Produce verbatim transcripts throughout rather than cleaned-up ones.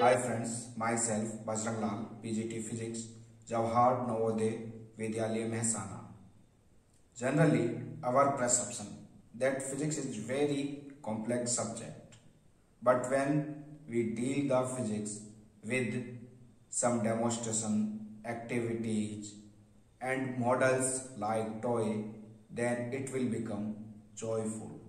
Hi friends, myself Bajranglal, P G T Physics, Jawahar Navodaya Vidyalaya Mehsana. Generally, our perception that physics is very complex subject, but when we deal the physics with some demonstration activities and models like toy, then it will become joyful.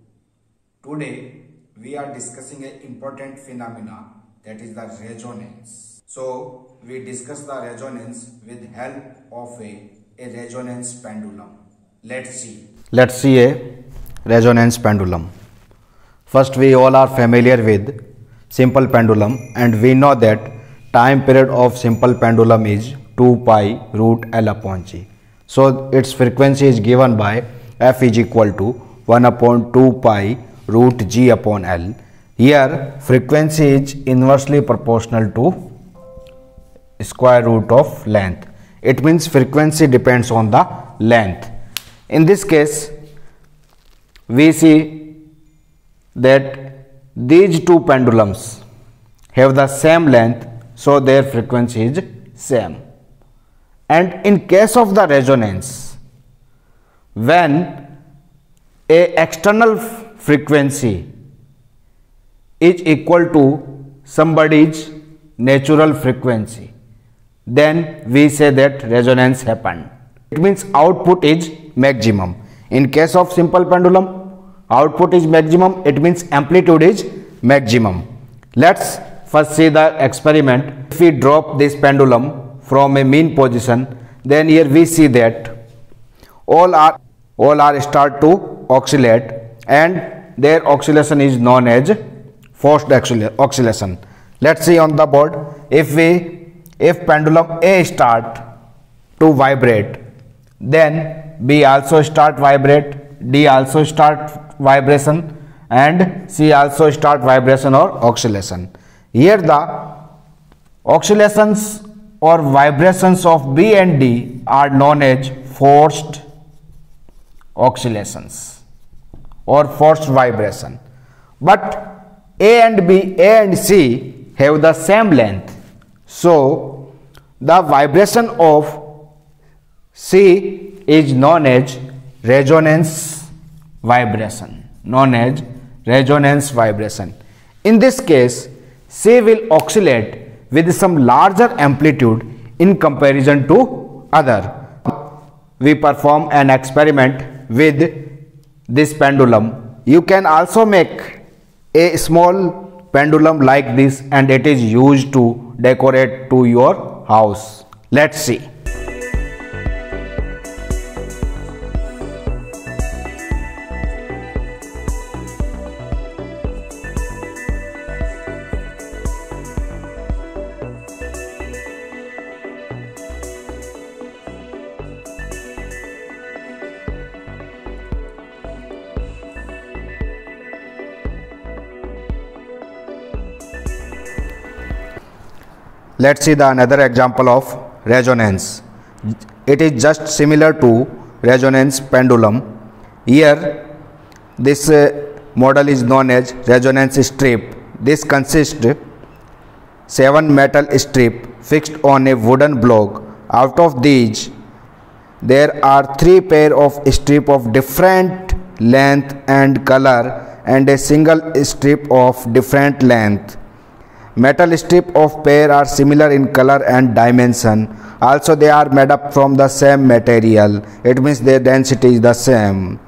Today, we are discussing an important phenomena, that is the resonance. So, we discuss the resonance with help of a, a resonance pendulum. Let's see. Let's see a resonance pendulum. First, we all are familiar with simple pendulum, and we know that time period of simple pendulum is two pi root L upon G. So, its frequency is given by F is equal to one upon two pi root G upon L. Here frequency is inversely proportional to square root of length. It means frequency depends on the length. In this case, we see that these two pendulums have the same length, so their frequency is same. And in case of the resonance, when a external frequency is equal to somebody's natural frequency, then we say that resonance happened. It means output is maximum. In case of simple pendulum, output is maximum. It means amplitude is maximum. Let's first see the experiment. If we drop this pendulum from a mean position, then here we see that all are all are start to oscillate, and their oscillation is known as forced oscillation. Let's see on the board. If we if pendulum A start to vibrate, then B also start vibrate, D also start vibration, and C also start vibration or oscillation. Here the oscillations or vibrations of B and D are known as forced oscillations or forced vibration, but A and B, A and C have the same length. So, the vibration of C is known as resonance vibration. Known as resonance vibration. In this case, C will oscillate with some larger amplitude in comparison to other. We perform an experiment with this pendulum. You can also make a small pendulum like this, and it is used to decorate to your house. Let's see. Let's see the another example of resonance. It is just similar to resonance pendulum. Here this model is known as resonance strip. This consists seven metal strip fixed on a wooden block. Out of these, there are three pair of strip of different length and color, and a single strip of different length. Metal strip of pair are similar in color and dimension. Also, they are made up from the same material. It means their density is the same.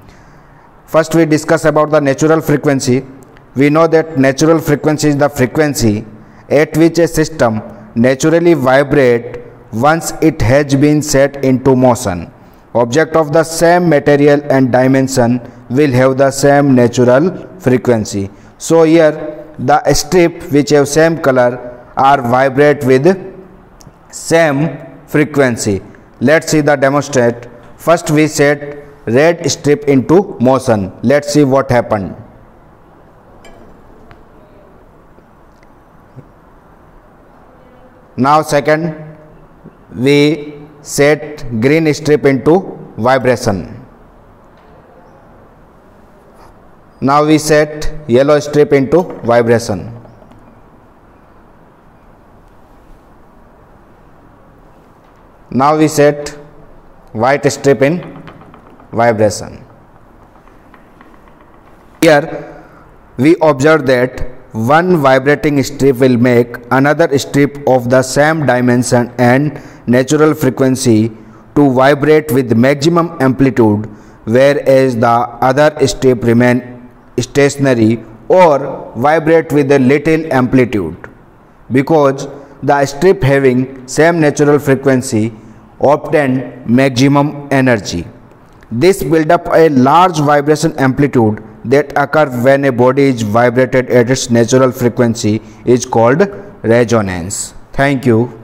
First, we discuss about the natural frequency. We know that natural frequency is the frequency at which a system naturally vibrates once it has been set into motion. Object of the same material and dimension will have the same natural frequency. So here, the strip which have same color are vibrate with same frequency. Let's see the demonstrate. First we set red strip into motion. Let's see what happened. Now second we set green strip into vibration. Now we set yellow strip into vibration. Now we set white strip in vibration. Here we observe that one vibrating strip will make another strip of the same dimension and natural frequency to vibrate with maximum amplitude, whereas the other strip remains stationary or vibrate with a little amplitude. Because the strip having same natural frequency obtain maximum energy. This build up a large vibration amplitude that occur when a body is vibrated at its natural frequency is called resonance. Thank you.